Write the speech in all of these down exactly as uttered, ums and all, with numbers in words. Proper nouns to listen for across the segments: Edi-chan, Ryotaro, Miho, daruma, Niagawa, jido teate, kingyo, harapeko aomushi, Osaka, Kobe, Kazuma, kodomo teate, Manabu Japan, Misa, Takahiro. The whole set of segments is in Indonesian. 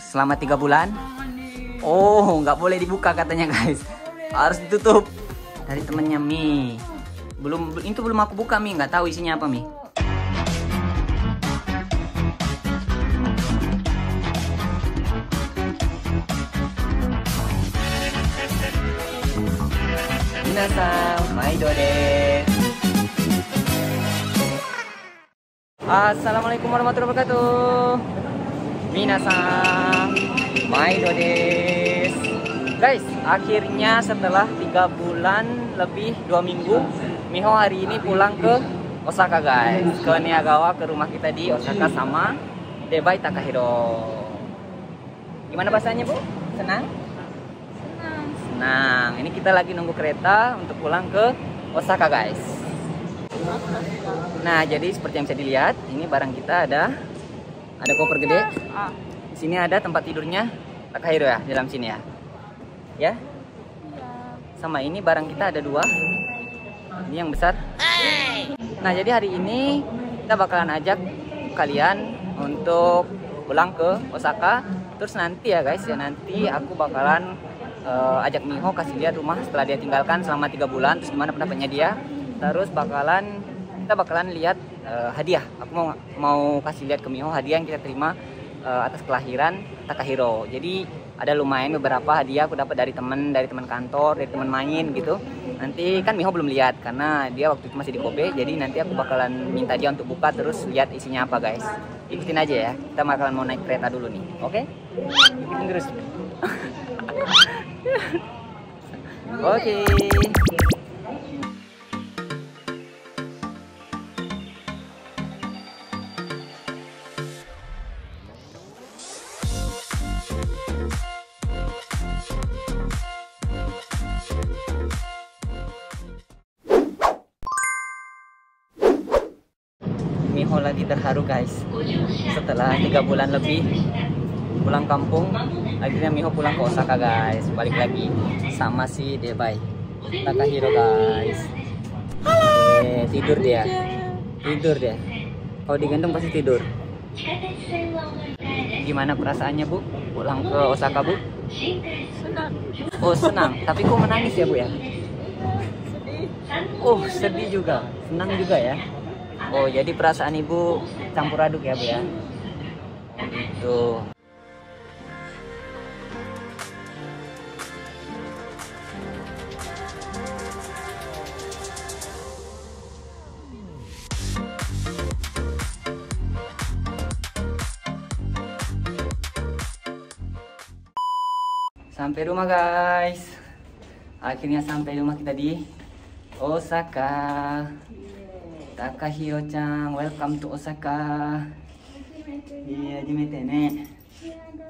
selama tiga bulan. Oh, nggak boleh dibuka katanya guys, harus ditutup. Dari temennya Mi, belum itu belum aku buka Mi, nggak tahu isinya apa Mi. Minasan, maido desu. Assalamualaikum warahmatullahi wabarakatuh. Minasan, maido desu. Guys, akhirnya setelah tiga bulan lebih dua minggu, Miho hari ini pulang ke Osaka guys, ke Niagawa, ke rumah kita di Osaka sama Debai Takahiro. Gimana bahasanya Bu? Senang? Senang. Senang. Ini kita lagi nunggu kereta untuk pulang ke Osaka guys. Nah, jadi seperti yang bisa dilihat, ini barang kita ada ada koper gede. Di sini ada tempat tidurnya Takahiro ya, di dalam sini ya. Ya. Sama ini barang kita ada dua. Ini yang besar. Nah, jadi hari ini kita bakalan ajak kalian untuk pulang ke Osaka. Terus nanti ya guys, ya nanti aku bakalan uh, ajak Miho kasih lihat rumah setelah dia tinggalkan selama tiga bulan, terus gimana pendapatnya dia. Terus bakalan kita bakalan lihat uh, hadiah. Aku mau mau kasih lihat ke Miho hadiah yang kita terima uh, atas kelahiran Takahiro. Jadi ada lumayan beberapa hadiah aku dapat dari teman, dari teman kantor, dari teman main gitu. Nanti kan Miho belum lihat karena dia waktu itu masih di Kobe. Jadi nanti aku bakalan minta dia untuk buka terus lihat isinya apa guys. Ikutin aja ya. Kita bakalan mau naik kereta dulu nih, oke? Okay? Ikutin terus. Oke. Okay. Miho lagi terharu guys, setelah tiga bulan lebih pulang kampung, akhirnya Miho pulang ke Osaka guys, balik lagi sama si Debai Takahiro guys. Eh, tidur dia, tidur dia. Kalau digendong pasti tidur. Gimana perasaannya Bu, pulang ke Osaka Bu? Senang. Oh senang, tapi kok menangis ya Bu ya? Oh sedih juga, senang juga ya. Oh, jadi perasaan ibu campur aduk ya Bu ya? Gitu. Sampai rumah guys. Akhirnya sampai rumah kita di Osaka. Takahiro-chan, welcome to Osaka. Iya, jimete ne.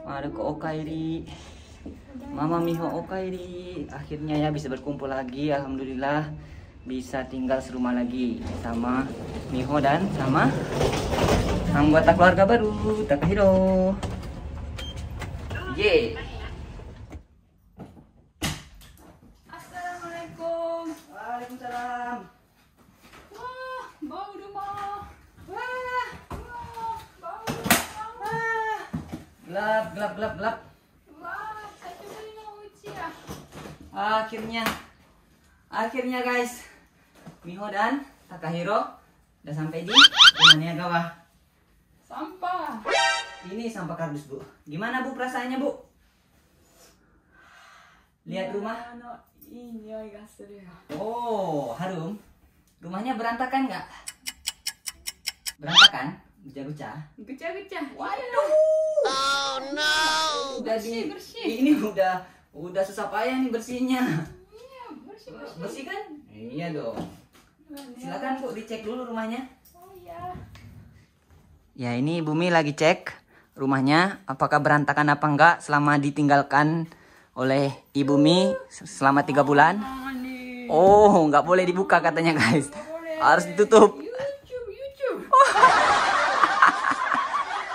Maruko okaeri. Mama Miho okaeri. Akhirnya ya bisa berkumpul lagi, alhamdulillah. Bisa tinggal serumah lagi sama Miho dan sama anggota keluarga baru Takahiro. Ye. Yeah. Gelap, gelap, gelap, gelap. Wah, ya. Akhirnya, akhirnya guys, Miho dan Takahiro udah sampai di Niagawa. Sampah. Ini sampah kardus Bu. Gimana Bu perasaannya Bu? Lihat rumah. Oh, harum. Rumahnya berantakan nggak? Berantakan? Guca-guca. Guca-guca. Waduh. Oh no. Udah bersih, di, bersih. Ini udah udah susah payah nih bersihnya. Iya, bersih, bersih. Bersih kan? Iya dong. Silakan Bu dicek dulu rumahnya. Oh iya. Ya, ini Bumi lagi cek rumahnya apakah berantakan apa enggak selama ditinggalkan oleh Ibu Mi selama tiga bulan. Oh, nggak boleh dibuka katanya, guys. Harus ditutup.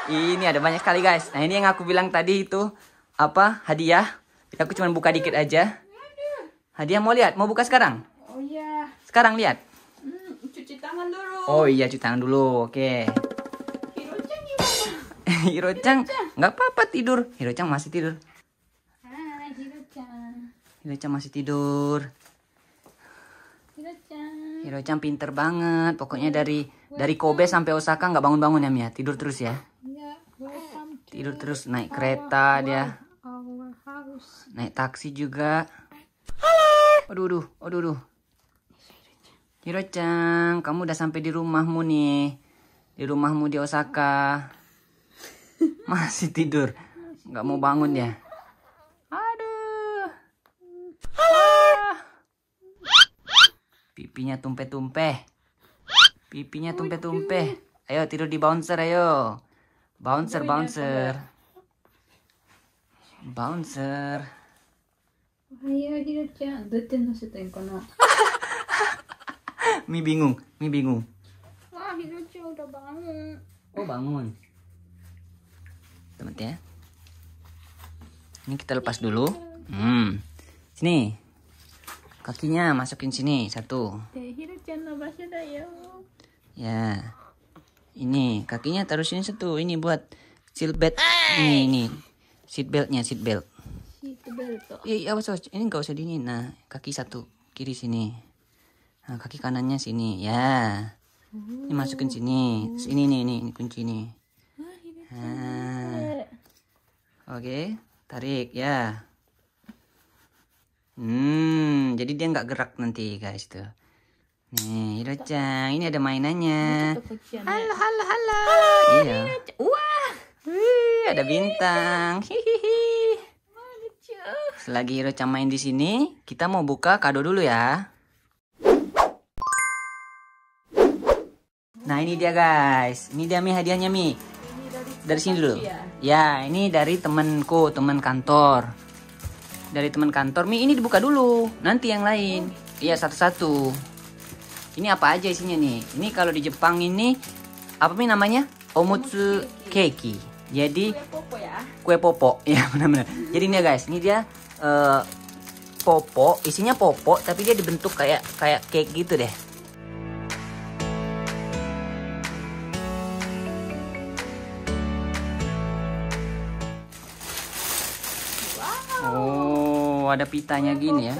Ini ada banyak sekali guys. Nah ini yang aku bilang tadi itu apa hadiah. Aku cuma buka dikit aja. Hadiah mau lihat? Mau buka sekarang? Oh iya. Sekarang lihat. Hmm, cuci tangan dulu. Oh iya cuci tangan dulu. Oke. Okay. Hiro-chan, nggak apa-apa tidur. Hiro-chan masih tidur. Hai, Hiro-chan. Hiro-chan masih tidur. Hiro-chan. Hiro-chan pinter banget. Pokoknya dari dari Kobe sampai Osaka nggak bangun-bangun ya, Mia. Tidur terus ya. Tidur terus, naik kereta dia. Naik taksi juga. Halo. Aduh, aduh, aduh, aduh. Hiro-chan, kamu udah sampai di rumahmu nih. Di rumahmu di Osaka. Masih tidur. Nggak mau bangun ya. Aduh. Ah. Pipinya tumpe-tumpe. Pipinya tumpe-tumpe. Ayo tidur di bouncer, ayo. Bouncer, bouncer. Bouncer. Ayo Hiro-chan. Mi bingung, Mi bingung. Hiro-chan udah bangun. Oh bangun. Teman ya. Ini kita lepas dulu. Hmm. Sini. Kakinya masukin sini satu. Hiro-chan lepasnya dah ya. Ya. Ini kakinya taruh sini satu. Ini buat seat belt. Ini ini seat beltnya seat belt. Seat belt. Iya awas awas. Ini nggak usah dini. Nah kaki satu kiri sini. Nah kaki kanannya sini. Ya. Ini masukin sini, sini nih, ini kunci ini. Nah. Oke, tarik ya. Hmm, jadi dia nggak gerak nanti guys tuh. Nih, Hiro-chan, ini ada mainannya. Halo, halo, halo. Iya. Wah, wih, ada bintang. Hihihi. Selagi Hiro-chan main di sini, kita mau buka kado dulu ya. Nah ini dia guys, ini dia Mi hadiahnya Mi. Dari sini dulu. Ya ini dari temanku, teman kantor. Dari teman kantor, Mi ini dibuka dulu. Nanti yang lain. Iya satu-satu. Ini apa aja isinya nih? Ini kalau di Jepang ini apa Mi namanya? Omotsu keiki. Jadi kue popo ya. Benar-benar. Jadi ini ya guys, ini dia uh, popo. Isinya popo, tapi dia dibentuk kayak kayak cake gitu deh. Oh, ada pitanya gini ya.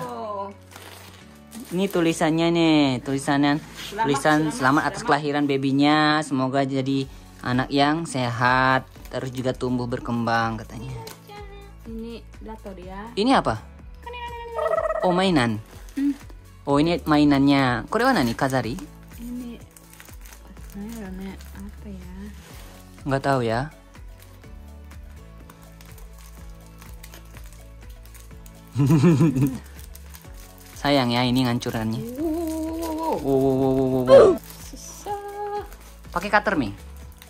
Ini tulisannya nih, tulisannya tulisan selamat atas kelahiran babynya, semoga jadi anak yang sehat, terus juga tumbuh berkembang katanya. Ini lato dia. Ini apa? Oh, mainan. Oh, ini mainannya. Kore wa nani? Kazari? Ini apa ya? Nggak tahu ya. Sayang ya ini ngancurannya. Wow, wow, wow, wow. Susah. Pakai cutter Mi.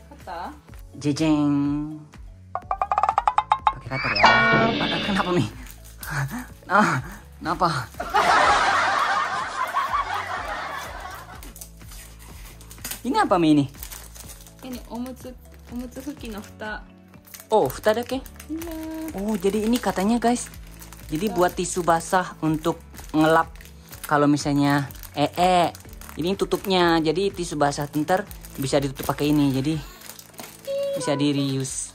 Cutter. Jejeng. Pakai cutter ya. Kenapa Mi? Ah, kenapa? Ini apa Mi ini? Ini omotsu omotsu fuki no futa. Oh, futa dake? Iya. Oh, jadi ini katanya guys. Jadi buat tisu basah untuk ngelap kalau misalnya ee -e. Jadi ini tutupnya. Jadi tisu basah ntar bisa ditutup pakai ini. Jadi bisa di reuse.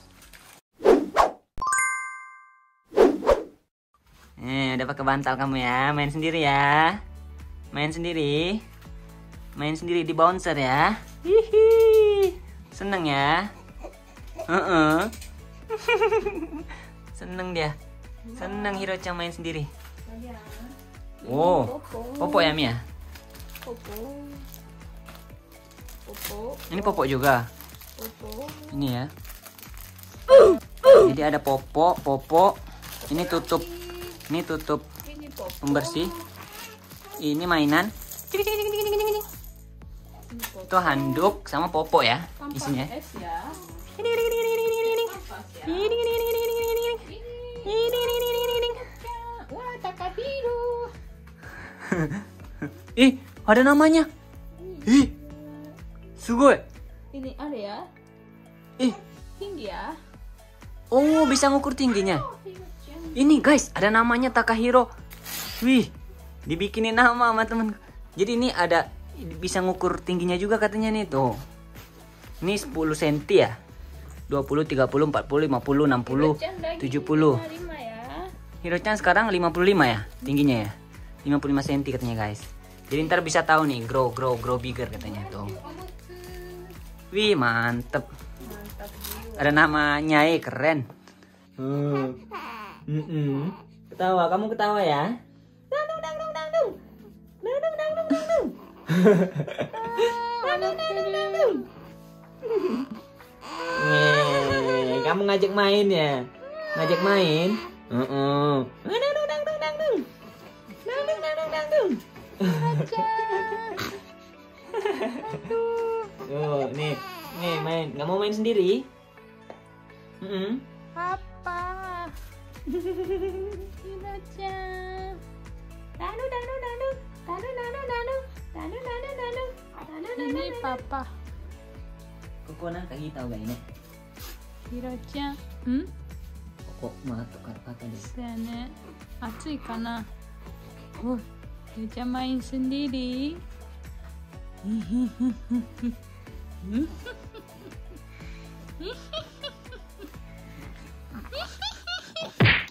Eh, udah pakai bantal kamu ya. Main sendiri ya. Main sendiri. Main sendiri di bouncer ya. Hihi. Seneng ya. Uh -uh. Seneng dia. Senang Hiro-chan main sendiri. Wow, popo ya Mia? Popo. Popo. Ini popo juga. Popo. Ini ya. Jadi ada popo, popo. Ini tutup, ini tutup pembersih. Ini mainan. Itu handuk sama popo ya isinya. Wah, Takahiro. Ih, ada namanya. Ih, sugoi. Ini ada ya. Ih, tinggi ya. Oh, bisa ngukur tingginya. Ini guys, ada namanya Takahiro. Wih, dibikinin nama sama temen. Jadi ini ada bisa ngukur tingginya juga katanya nih tuh. Ini sepuluh senti ya. dua puluh, tiga puluh, empat puluh, lima puluh, enam puluh, tujuh puluh. Hiro-chan sekarang lima puluh lima ya tingginya ya, lima puluh lima sentimeter katanya guys. Jadi ntar bisa tahu nih, grow grow grow bigger katanya tuh. Wih mantep, mantep ada namanya, eh keren. Hmm. Mm -mm. Ketawa, kamu ketawa ya? Dandung dandung dandung, dandung dandung dandung, dandung dandung dandung. Nih, kamu ngajak main ya, ngajak main. Uh -uh. Nandung, nandung, nandung. Nandung, nandung, nandung. Tuh, nih, nih main. Gak mau main sendiri? Uh-uh. Papa. Edi-chan. Nandung, nandung, nandung. Nandung, nandung, nandung. Nandung, nandung, nandung. Ini papa. Kokona kaki tahu gak ini? Edi-chan. Hmm? Kok mata kata deh. Atsui kana. Oh, dia main sendiri.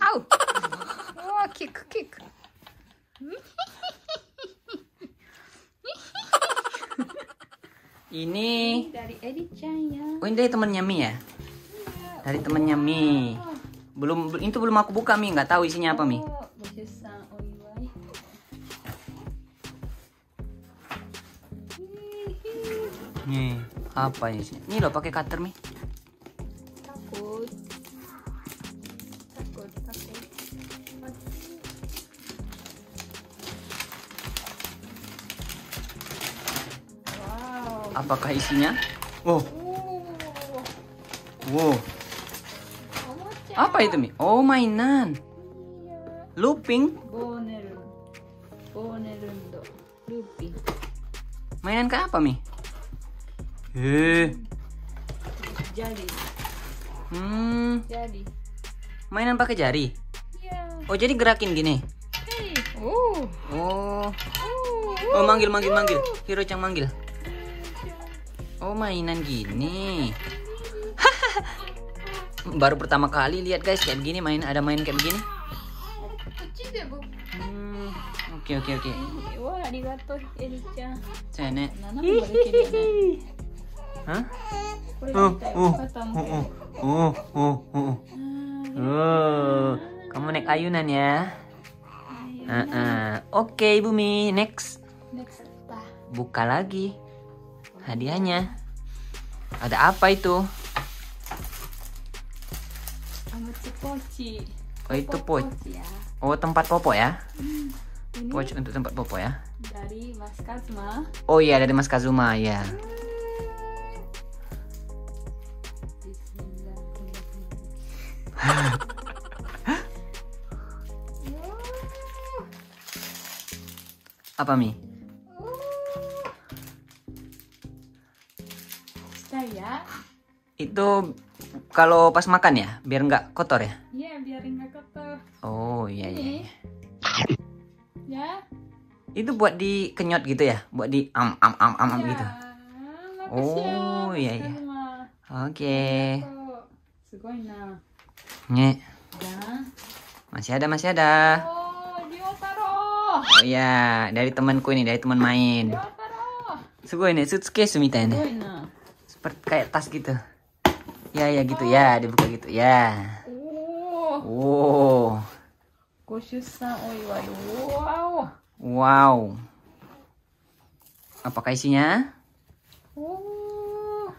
Au. Oh, kick kick. Ini dari Edi-chan ya. Oh, ini dari temannya Mi ya? Dari temannya Mi. Belum, itu belum aku buka Mi, nggak tahu isinya apa Mi. Nih, apa isinya? Ini loh pakai cutter Mi. Takut. Takut, takut. Wow. Apakah isinya? Wow. Wow. Apa itu Mi? Oh mainan. Looping. Bonel. Bonelundo. Looping. Mainan ke apa Mi? Eh. Jari. Hmm. Jari. Mainan pakai jari. Iya. Oh jadi gerakin gini. Hey. Oh. Oh. Oh manggil manggil manggil. Hiro-chan manggil. Oh mainan gini. Baru pertama kali lihat guys kayak begini, main ada main kayak begini. Oke oke oke. Wah, arigato Edi-chan. Cene. Hah? Oh oh oh oh oh oh. Oh, kamu naik ayunan ya? Heeh. Oke, Ibu Mi, next. Next apa? Buka lagi hadiahnya. Ada apa itu? Poci. Oh itu poci. Poci ya. Oh tempat popok ya. Hmm. Ini poci untuk tempat popok ya. Dari Mas Kazuma. Oh iya dari Mas Kazuma ya. Hmm. Apa Mi? Saya. Itu kalau pas makan ya, biar nggak kotor ya? Iya, yeah, biar nggak kotor. Oh iya iya. Iya. Ya. Itu buat dikenyot gitu ya, buat di am am am am, am yeah. Gitu. Oh iya iya. Oke. Nye. Masih ada masih ada. Oh Ryotaro. Oh iya, dari temanku ini, dari teman main. Ryotaro. Sugoi ne, suitcase mitaine. Seperti kayak tas gitu. Ya ya gitu oh. Ya dibuka gitu ya. Oh. Wow. Wow. Apakah isinya? Oh.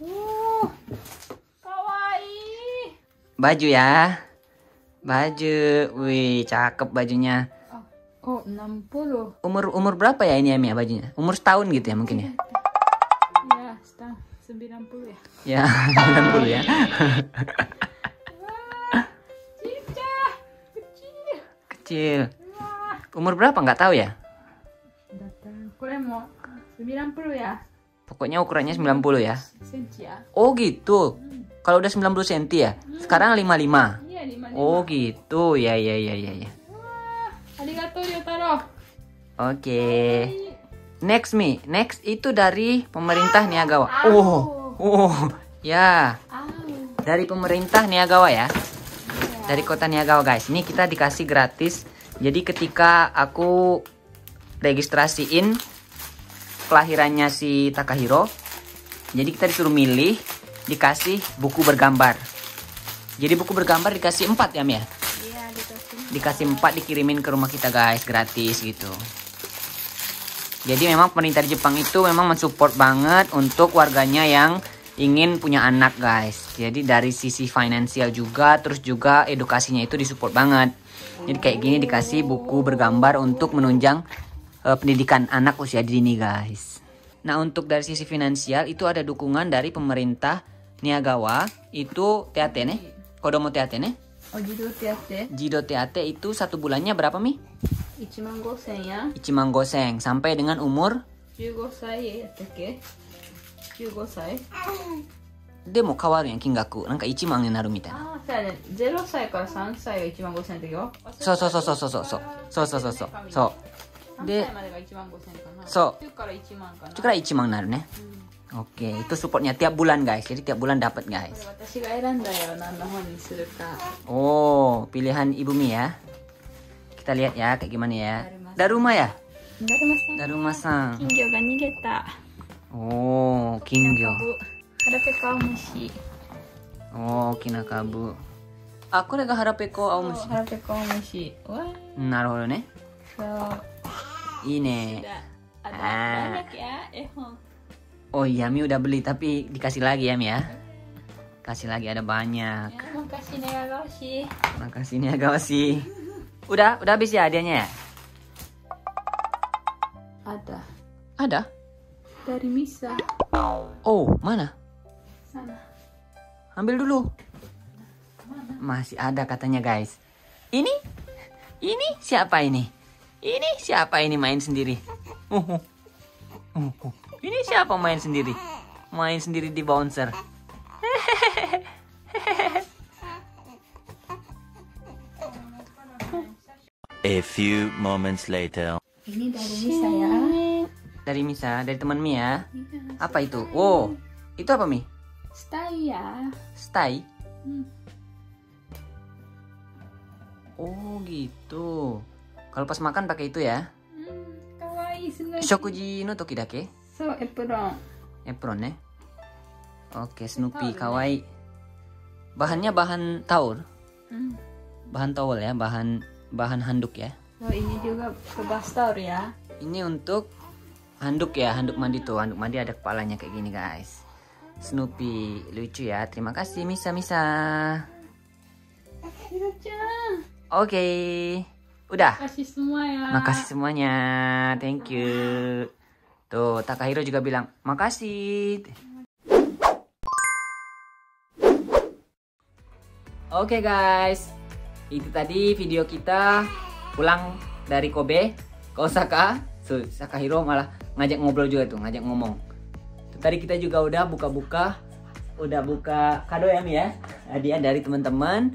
Oh. Kawaii. Baju ya. Baju. Wih, cakep bajunya. Oh, enam puluh. Umur umur berapa ya ini ya, Mia, bajunya? Umur setahun gitu ya mungkin ya. Iya, setahun. sembilan puluh ya? Ya, sembilan puluh ya. Wah, cicah, kecil. Kecil. Wah. Umur berapa nggak tahu ya? Kurang sembilan puluh ya. Pokoknya ukurannya sembilan puluh ya. Senti ya. Oh gitu. Hmm. Kalau udah sembilan puluh sentimeter ya. Hmm. Sekarang lima puluh lima. Iya, lima puluh lima. Oh gitu. Ya ya ya ya ya. Wah, arigato Ryotaro. Oke. Okay. Next Mi, next itu dari pemerintah Niagawa. Oh, oh, Ya. Dari pemerintah Niagawa ya. Dari kota Niagawa guys. Ini kita dikasih gratis. Jadi ketika aku registrasiin kelahirannya si Takahiro, jadi kita disuruh milih, dikasih buku bergambar. Jadi buku bergambar dikasih empat ya Mia? Iya, dikasih empat. Dikasih empat dikirimin ke rumah kita guys, gratis gitu. Jadi memang pemerintah di Jepang itu memang mensupport banget untuk warganya yang ingin punya anak guys. Jadi dari sisi finansial juga, terus juga edukasinya itu disupport banget. Jadi kayak gini dikasih buku bergambar untuk menunjang uh, pendidikan anak usia dini guys. Nah untuk dari sisi finansial itu ada dukungan dari pemerintah Niagawa. Itu teate ne? Kodomo teate ne? Oh, jido teate. Jido teate itu satu bulannya berapa Mi? Ichiman gosen ya. Ichiman gosen sampai dengan umur jugosai yattake. jugosai. Demo kawaru ya kingaku. Nanka ichiman ni naru mitai. Ah, so ya ne. zero sai kara san sai ga ichiman gosen no toki wo. So so so so so so so. So so so so. So. De so. tujuh kara ichiman naru ne. Oke, itu supportnya tiap bulan guys. Jadi tiap bulan dapat guys. Oh, pilihan Ibu Mi ya. Kita lihat ya kayak gimana ya. Daruma ya? Daruma-san. Kingyo ga nigeta. Oh, kingyo. Harapeko aomushi. Oh, kinakabu. Ah, kore ga harapeko aomushi. Harapeko aomushi. Wah. Naruhodo ne. So. Ii ne. Ah. Oh iya, Mi udah beli tapi dikasih lagi ya Mi ya. Kasih lagi ada banyak. Makasih Niagawa sih. Makasih Niagawa sih. Udah, udah habis ya hadiahnya ya? Ada. Ada? Dari Misa. Oh, mana? Sana. Ambil dulu. Mana? Masih ada katanya guys. Ini? Ini siapa ini? Ini siapa ini main sendiri? Uh, uh. Uh, uh. Ini siapa main sendiri? Main sendiri di bouncer. A few moments later. Ini dari Misa ya. Dari Misa, dari teman Mi ya. Apa itu? Wow, itu apa Mi? Stay ya. Stay. Hmm. Oh gitu. Kalau pas makan pakai itu ya. Hmm, kawaii seneng. Shokuji no toki dake. So apron. Apron ne. Oke, Snoopy kawaii. Bahannya bahan taur. Hmm. Bahan towel ya, bahan bahan handuk ya. Oh, ini juga kebas taur ya. Ini untuk handuk ya, handuk mandi tuh. Handuk mandi ada kepalanya kayak gini, guys. Snoopy lucu ya. Terima kasih Misa Misa. Oke. Okay. Udah. Makasih semua ya. Makasih semuanya. Thank you. Tuh, Takahiro juga bilang, "Makasih." Oke, okay, guys. Itu tadi video kita pulang dari Kobe ke Osaka. So, Takahiro malah ngajak ngobrol juga tuh, ngajak ngomong. Tadi kita juga udah buka-buka, udah buka kado ya Mi ya, hadiah dari teman-teman.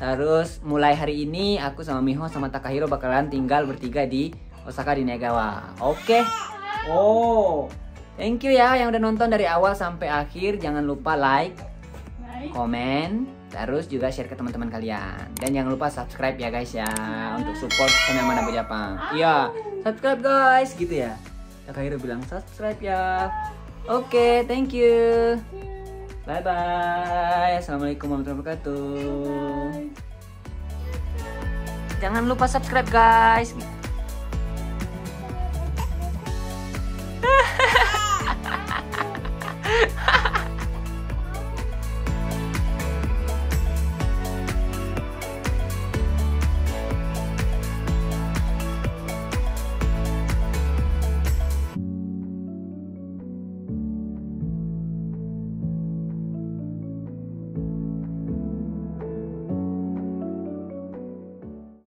Terus mulai hari ini aku sama Miho sama Takahiro bakalan tinggal bertiga di Osaka di Niagawa. Oke. Okay. Oh, thank you ya yang udah nonton dari awal sampai akhir. Jangan lupa like, komen, terus juga share ke teman-teman kalian. Dan jangan lupa subscribe ya guys ya, untuk support channel Manabu Japan. Iya, subscribe guys gitu ya. Takahiro bilang subscribe ya. Oke, okay, thank you. Bye bye. Assalamualaikum warahmatullahi wabarakatuh. Jangan lupa subscribe guys.